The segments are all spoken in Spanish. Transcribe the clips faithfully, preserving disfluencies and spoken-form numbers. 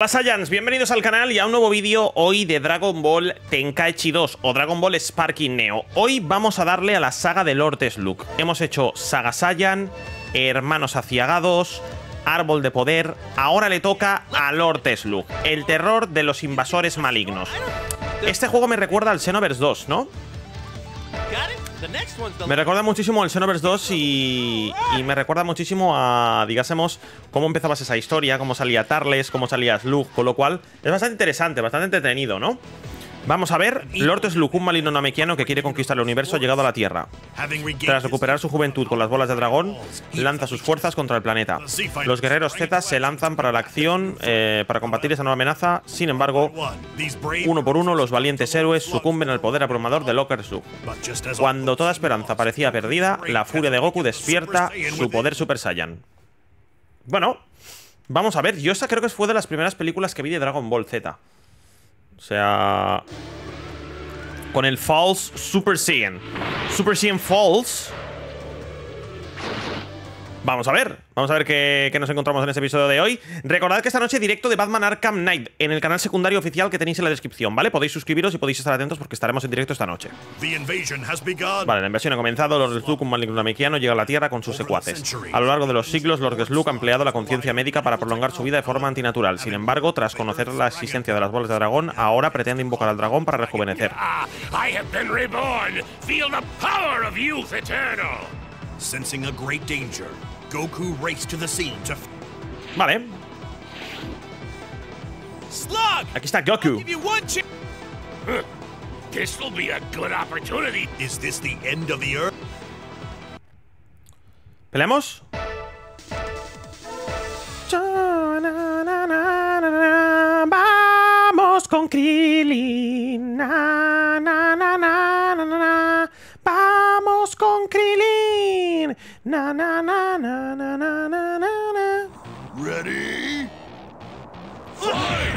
Hola Saiyans, bienvenidos al canal y a un nuevo vídeo hoy de Dragon Ball Tenkaichi dos o Dragon Ball Sparking Neo. Hoy vamos a darle a la saga de Lord Slug. Hemos hecho Saga Saiyan, Hermanos Aciagados, Árbol de Poder. Ahora le toca a Lord Slug, el terror de los invasores malignos. Este juego me recuerda al Xenoverse dos, ¿no? Me recuerda muchísimo al Xenoverse dos y, y me recuerda muchísimo a, digásemos, cómo empezabas esa historia, cómo salía Tarles, cómo salía Slug, con lo cual es bastante interesante, bastante entretenido, ¿no? Vamos a ver, Lord Slug, un maligno namekiano que quiere conquistar el universo, ha llegado a la Tierra. Tras recuperar su juventud con las bolas de dragón, lanza sus fuerzas contra el planeta. Los guerreros Z se lanzan para la acción, eh, para combatir esa nueva amenaza. Sin embargo, uno por uno, los valientes héroes sucumben al poder abrumador de Lord Slug. Cuando toda esperanza parecía perdida, la furia de Goku despierta su poder Super Saiyan. Bueno, vamos a ver, yo esa creo que fue de las primeras películas que vi de Dragon Ball Z. O sea, con el Falls Super Saiyan. Super Saiyan Falls. Vamos a ver. Vamos a ver qué, qué nos encontramos en este episodio de hoy. Recordad que esta noche directo de Batman Arkham Knight en el canal secundario oficial que tenéis en la descripción, ¿vale? Podéis suscribiros y podéis estar atentos porque estaremos en directo esta noche. Vale, la invasión ha comenzado. Lord Slug, un maligno namekiano, llega a la Tierra con sus secuaces. A lo largo de los siglos, Lord Slug ha empleado la conciencia médica para prolongar su vida de forma antinatural. Sin embargo, tras conocer la existencia de las bolas de dragón, ahora pretende invocar al dragón para rejuvenecer. Goku raced to the scene to... Vale. Slug, aquí está Goku. Huh. This will be a good opportunity. Is this the end of the earth? ¿Peleamos? Vamos con Krillin. Na, na, na, na, na, na. Vamos con Krillin. Na na na na na na na na. Ready? Fight!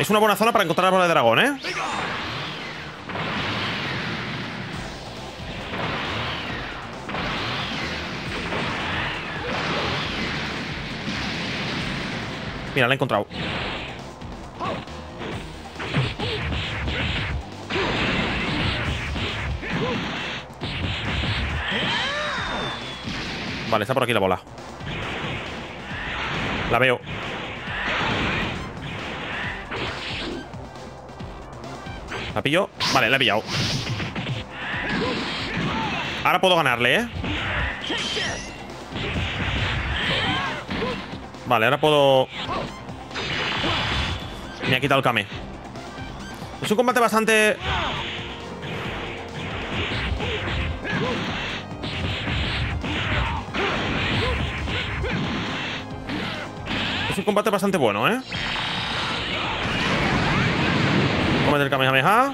Es una buena zona para encontrar la bola de dragón, ¿eh? Mira, la he encontrado. Vale, está por aquí la bola. La veo. ¿La pillo? Vale, la he pillado. Ahora puedo ganarle, ¿eh? Vale, ahora puedo... Me ha quitado el Kame. Es un combate bastante... Es un combate bastante bueno, ¿eh? Voy a meter el Kamehameha.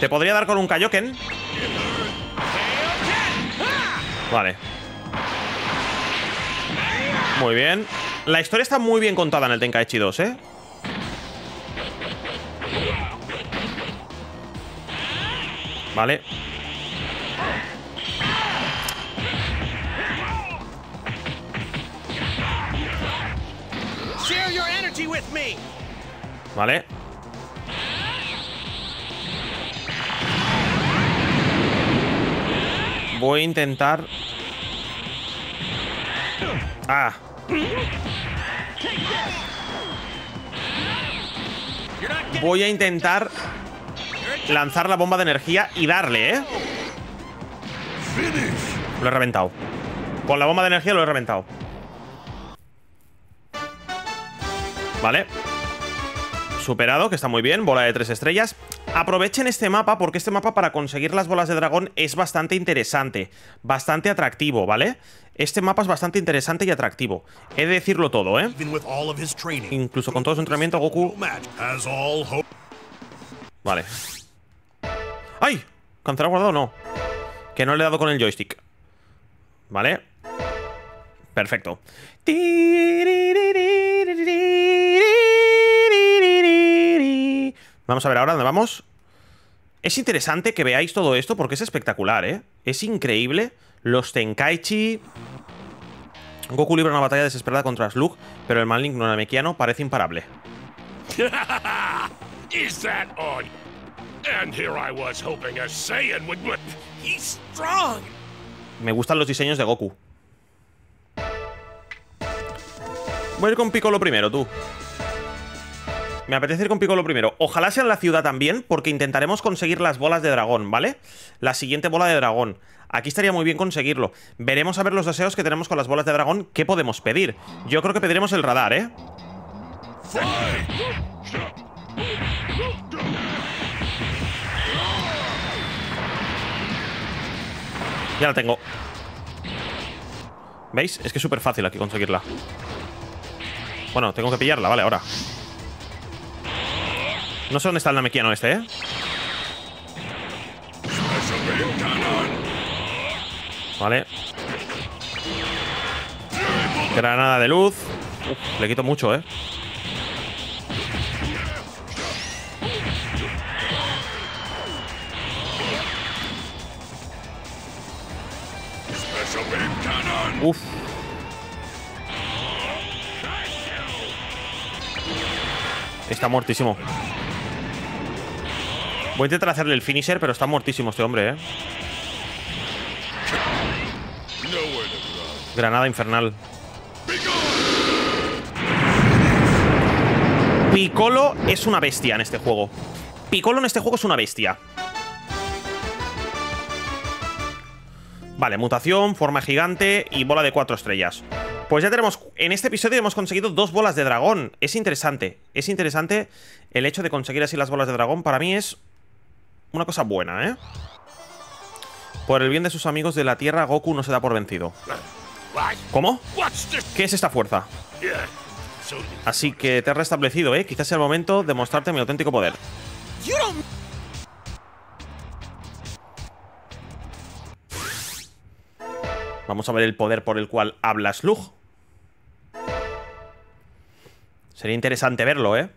Te podría dar con un Kaioken. Vale. Muy bien. La historia está muy bien contada en el Tenkaichi dos, ¿eh? Vale. Vale. Voy a intentar... Ah. Voy a intentar lanzar la bomba de energía y darle, ¿eh? Lo he reventado. Con la bomba de energía lo he reventado. Vale. Superado, que está muy bien. Bola de tres estrellas. Aprovechen este mapa porque este mapa para conseguir las bolas de dragón es bastante interesante. Bastante atractivo, ¿vale? Este mapa es bastante interesante y atractivo. He de decirlo todo, ¿eh? Incluso con todo su entrenamiento, Goku... Vale. ¡Ay! ¿Cancelar guardado o no? Que no le he dado con el joystick. Vale. Perfecto. Vamos a ver ahora dónde vamos. Es interesante que veáis todo esto porque es espectacular, ¿eh? Es increíble Los Tenkaichi... Goku libra una batalla desesperada contra Slug, pero el Manling Nonamekiano parece imparable. Is that all? And here I was hoping a Saiyan would... He's strong. Me gustan los diseños de Goku. Voy a ir con Piccolo primero, tú. Me apetece ir con Piccolo primero. Ojalá sea en la ciudad también, porque intentaremos conseguir las bolas de dragón, ¿vale? La siguiente bola de dragón. Aquí estaría muy bien conseguirlo. Veremos a ver los deseos que tenemos con las bolas de dragón. ¿Qué podemos pedir? Yo creo que pediremos el radar, ¿eh? Ya la tengo. ¿Veis? Es que es súper fácil aquí conseguirla. Bueno, tengo que pillarla, vale, ahora. No sé dónde está el Namekiano este, ¿eh? Vale. Granada de luz. Uf, le quito mucho, ¿eh? Uf. Está muertísimo. Voy a intentar hacerle el finisher, pero está muertísimo este hombre, ¿eh? Granada infernal. Piccolo es una bestia en este juego. Piccolo en este juego es una bestia. Vale, mutación, forma gigante y bola de cuatro estrellas. Pues ya tenemos... En este episodio hemos conseguido dos bolas de dragón. Es interesante. Es interesante el hecho de conseguir así las bolas de dragón. Para mí es... una cosa buena, ¿eh? Por el bien de sus amigos de la Tierra, Goku no se da por vencido. ¿Cómo? ¿Qué es esta fuerza? Así que te has restablecido, ¿eh? Quizás sea el momento de mostrarte mi auténtico poder. Vamos a ver el poder por el cual habla Slug. Sería interesante verlo, ¿eh?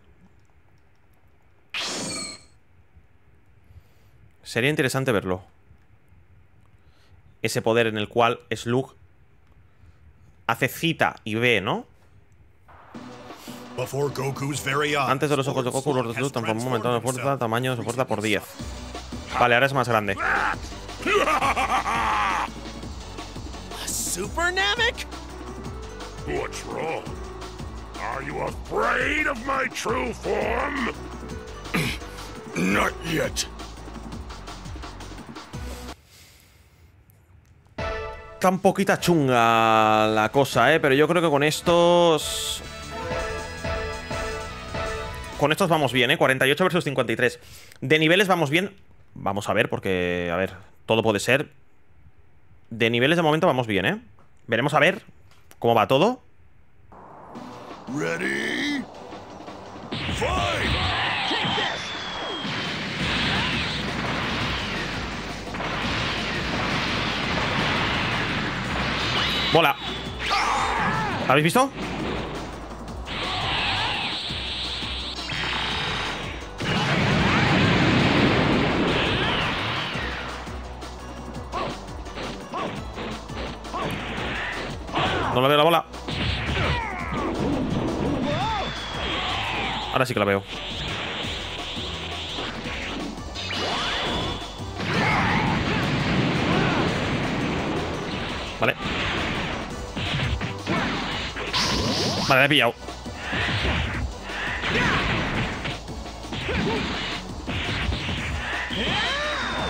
Sería interesante verlo. Ese poder en el cual Slug hace cita y ve, ¿no? Antes de los ojos de Goku, los de Slug transforman un momento de fuerza, tamaño de su fuerza por diez. Vale, ahora es más grande. Super Namek? What's wrong? Are you afraid of my true form? Not yet. Tan poquita chunga la cosa, eh, pero yo creo que con estos... Con estos vamos bien, eh, cuarenta y ocho versus cincuenta y tres. De niveles vamos bien. Vamos a ver, porque, a ver, todo puede ser. De niveles de momento vamos bien, eh. Veremos a ver cómo va todo. Ready? Fight! Bola. ¿La habéis visto? No la veo la bola. Ahora sí que la veo. Vale. Vale, la he pillado.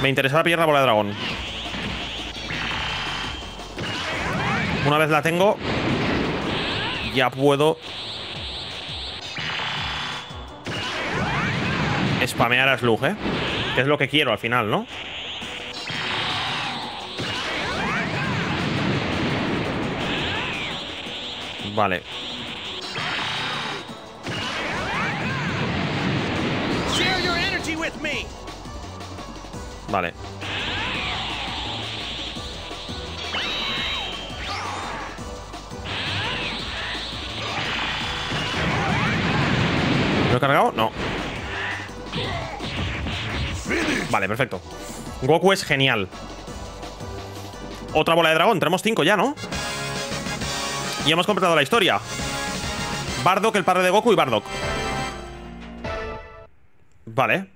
Me interesaba pillar la bola de dragón. Una vez la tengo, ya puedo spamear a Slug, ¿eh? Que es lo que quiero al final, ¿no? Vale. Vale. ¿Lo he cargado? No. Vale, perfecto. Goku es genial. Otra bola de dragón. Tenemos cinco ya, ¿no? Y hemos completado la historia. Bardock, el padre de Goku, y Bardock. Vale.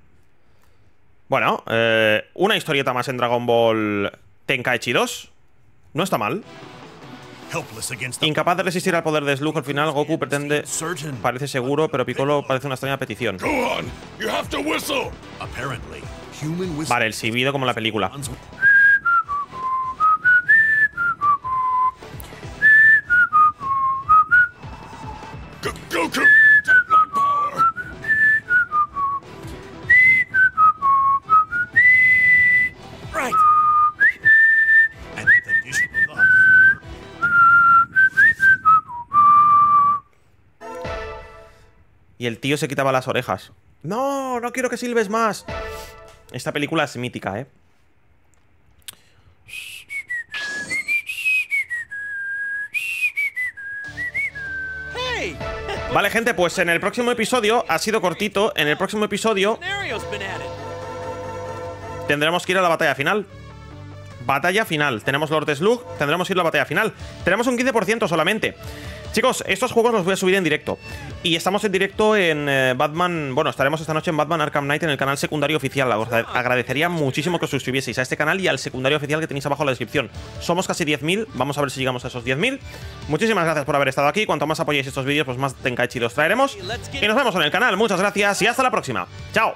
Bueno, eh, una historieta más en Dragon Ball Tenkaichi dos. No está mal. Incapaz de resistir al poder de Slug, al final Goku pretende... Parece seguro, pero Piccolo parece una extraña petición. Vale, el silbido como en la película. Y el tío se quitaba las orejas. No, no quiero que silbes más. Esta película es mítica, ¿eh? Vale, gente, pues en el próximo episodio, ha sido cortito, en el próximo episodio tendremos que ir a la batalla final. Batalla final. Tenemos Lord Slug, tendremos que ir a la batalla final. Tenemos un quince por ciento solamente. Chicos, estos juegos los voy a subir en directo. Y estamos en directo en eh, Batman... Bueno, estaremos esta noche en Batman Arkham Knight en el canal secundario oficial. Os agradecería muchísimo que os suscribieseis a este canal y al secundario oficial que tenéis abajo en la descripción. Somos casi diez mil. Vamos a ver si llegamos a esos diez mil. Muchísimas gracias por haber estado aquí. Cuanto más apoyéis estos vídeos, pues más Tenkaichi los traeremos. Y nos vemos en el canal. Muchas gracias y hasta la próxima. ¡Chao!